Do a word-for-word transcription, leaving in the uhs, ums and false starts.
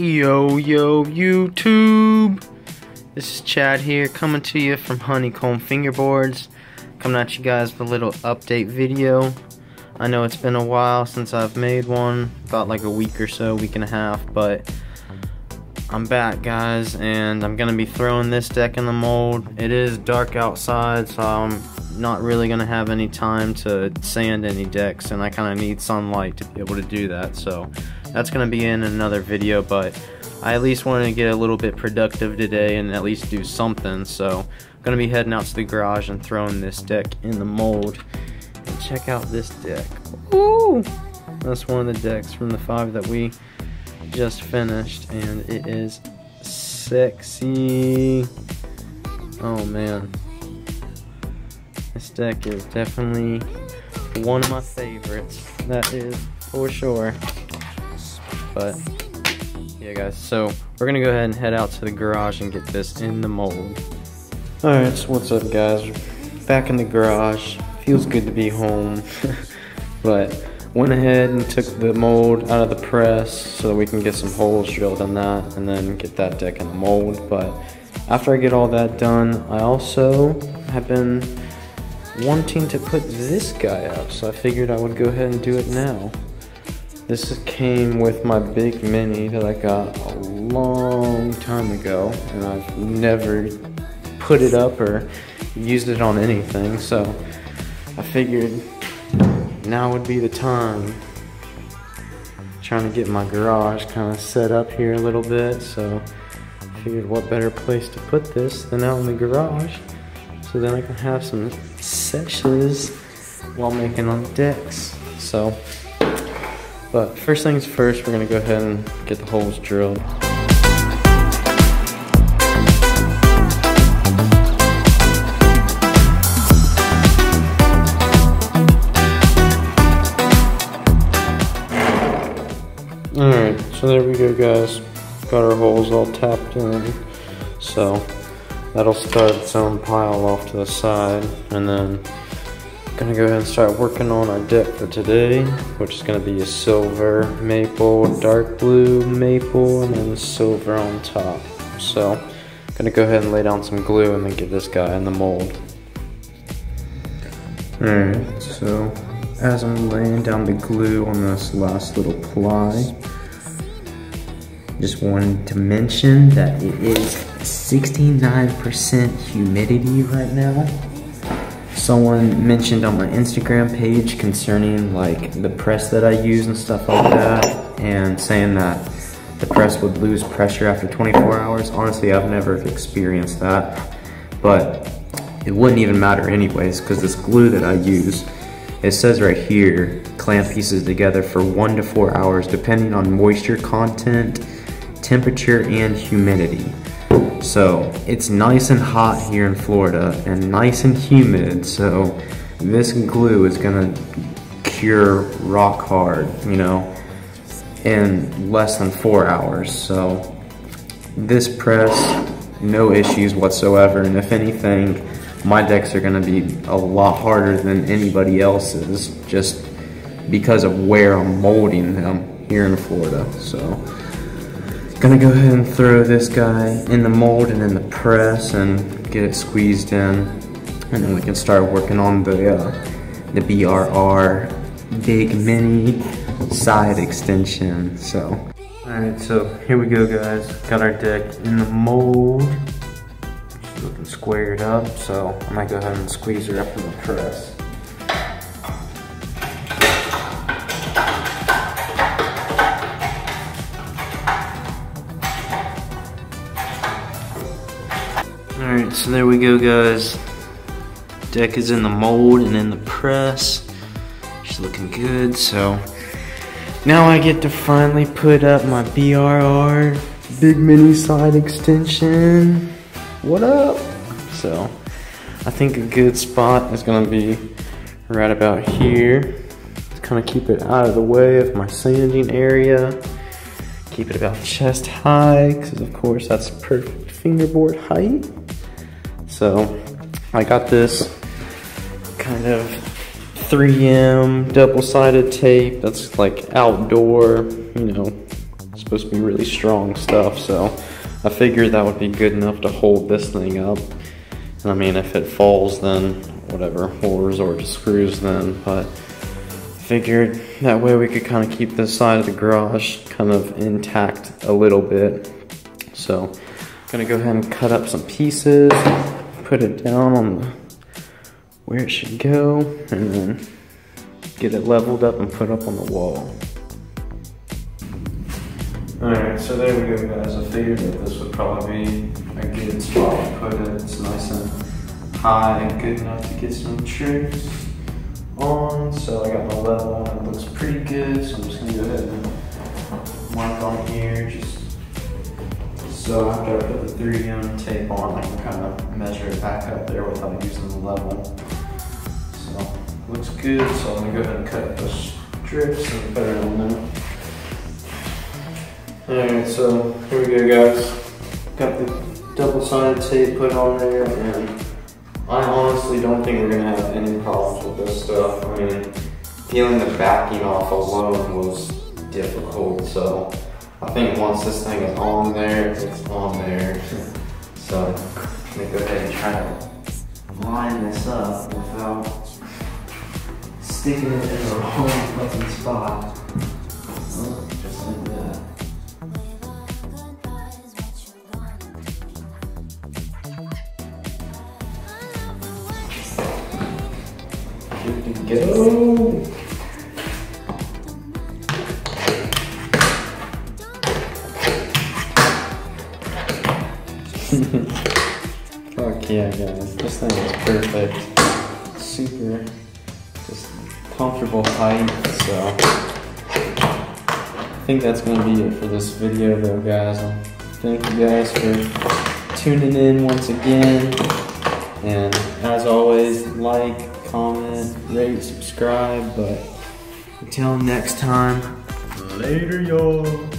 Yo, yo, YouTube! This is Chad here, coming to you from Honeycomb Fingerboards. Coming at you guys with a little update video. I know it's been a while since I've made one, about like a week or so, week and a half, but I'm back, guys, and I'm gonna be throwing this deck in the mold. It is dark outside, so I'm not really gonna have any time to sand any decks, and I kinda need sunlight to be able to do that, so that's going to be in another video, but I at least wanted to get a little bit productive today and at least do something, so I'm going to be heading out to the garage and throwing this deck in the mold. And check out this deck. Ooh! That's one of the decks from the five that we just finished, and it is sexy. Oh man. This deck is definitely one of my favorites. That is for sure. But yeah, guys, so we're gonna go ahead and head out to the garage and get this in the mold. Alright, so what's up, guys? We're back in the garage. Feels good to be home. But went ahead and took the mold out of the press so that we can get some holes drilled on that and then get that deck in the mold. But after I get all that done, I also have been wanting to put this guy up, so I figured I would go ahead and do it now. This came with my big mini that I got a long time ago, and I've never put it up or used it on anything, so I figured now would be the time. Trying to get my garage kind of set up here a little bit, so I figured what better place to put this than out in the garage, so then I can have some sessions while making on decks. So. But first things first, we're going to go ahead and get the holes drilled. Alright, so there we go, guys. Got our holes all tapped in. So that'll start its own pile off to the side, and then gonna go ahead and start working on our deck for today, which is gonna be a silver, maple, dark blue, maple, and then silver on top. So I'm gonna go ahead and lay down some glue and then get this guy in the mold. Alright, so as I'm laying down the glue on this last little ply, just wanted to mention that it is sixty-nine percent humidity right now. Someone mentioned on my Instagram page concerning like the press that I use and stuff like that, and saying that the press would lose pressure after twenty-four hours. Honestly, I've never experienced that, but it wouldn't even matter anyways, because this glue that I use, it says right here, clamp pieces together for one to four hours depending on moisture content, temperature, and humidity. So it's nice and hot here in Florida and nice and humid, so this glue is gonna cure rock hard, you know, in less than four hours. So this press, no issues whatsoever, and if anything, my decks are gonna be a lot harder than anybody else's just because of where I'm molding them here in Florida. So gonna go ahead and throw this guy in the mold and in the press and get it squeezed in, and then we can start working on the uh, the B R R big mini side extension. So alright, so here we go, guys. Got our deck in the mold. It's looking squared up, so I might go ahead and squeeze her up in the press. Alright, so there we go, guys. Deck is in the mold and in the press. She's looking good, so now I get to finally put up my B R R big mini side extension. What up? So I think a good spot is gonna be right about here. Just kinda keep it out of the way of my sanding area. Keep it about chest high, because of course that's perfect fingerboard height. So I got this kind of three M double-sided tape that's like outdoor, you know, it's supposed to be really strong stuff, so I figured that would be good enough to hold this thing up. And I mean, if it falls, then whatever, we'll resort to screws then, but figured that way we could kind of keep this side of the garage kind of intact a little bit. So I'm gonna go ahead and cut up some pieces, put it down on the, where it should go, and then get it leveled up and put up on the wall. Alright, so there we go guys. I figured that this would probably be a good spot to put it. It's nice and high and good enough to get some trims on. So I got my level on, it looks pretty good. So I'm just going to go ahead and mark on here. Just so after I put the three M tape on, I can kind of measure it back up there without using the level. So looks good. So I'm going to go ahead and cut the strips and put it on there. Alright, so here we go guys, got the double-sided tape put on there, and I honestly don't think we're going to have any problems with this stuff. I mean, peeling the backing off alone was difficult, so I think once this thing is on there, it's on there. So I'm going to go ahead and try to line this up without sticking it in the wrong fucking spot. Oh, just like that. Go. Fuck yeah guys, this thing is perfect. Super just comfortable height, so I think that's gonna be it for this video though guys. Thank you guys for tuning in once again, and as always, like, comment, rate, subscribe, but until next time, later y'all.